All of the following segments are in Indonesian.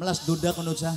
Melas duda konducah.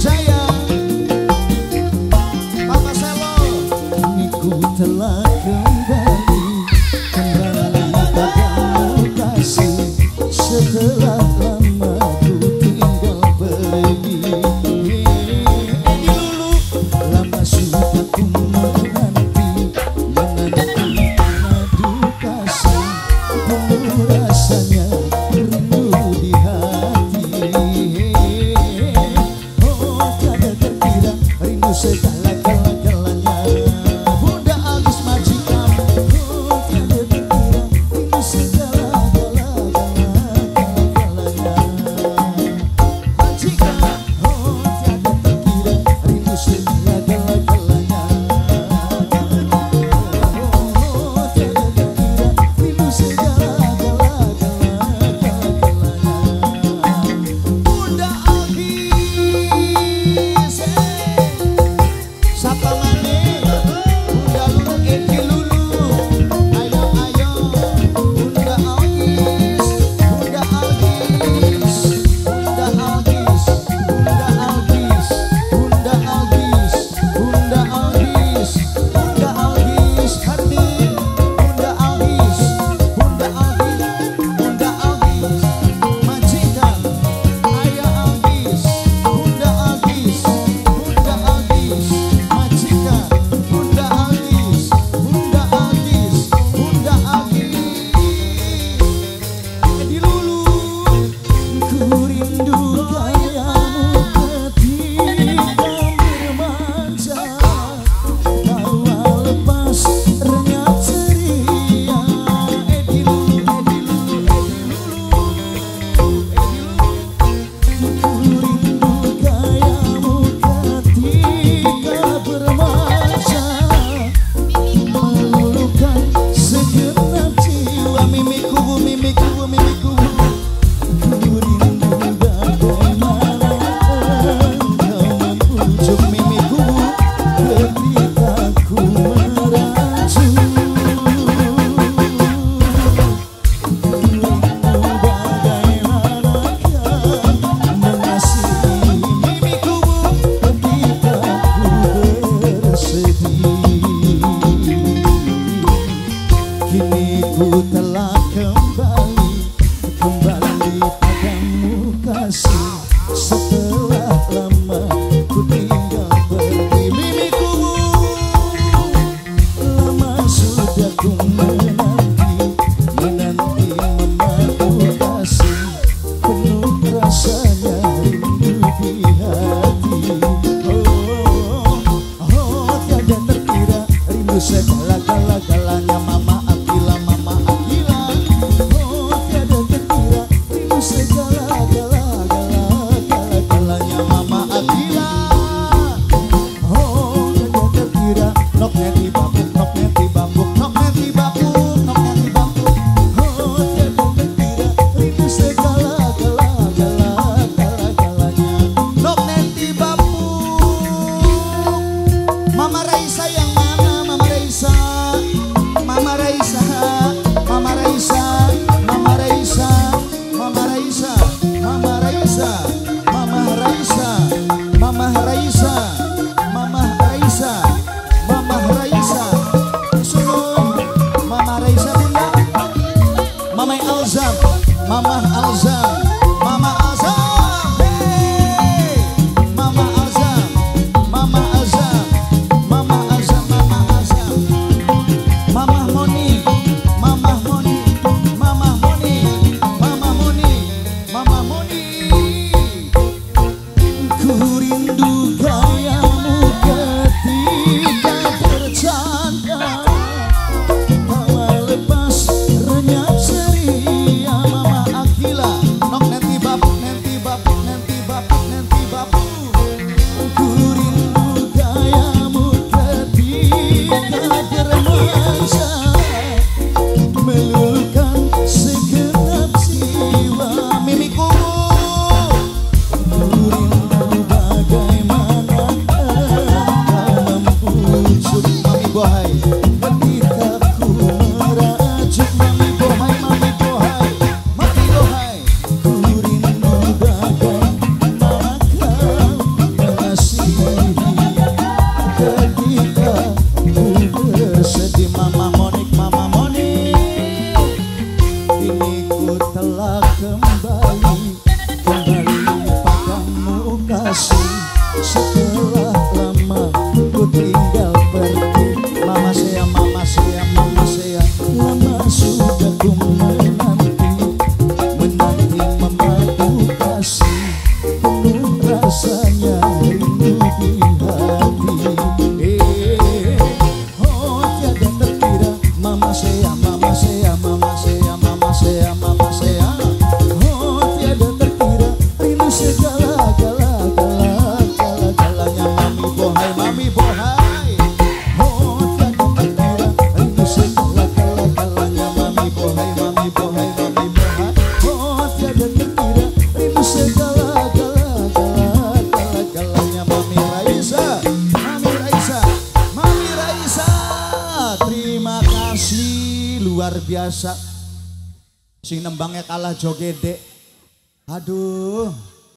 Jaya luar biasa. Sing nembangnya kalah jogede. Aduh.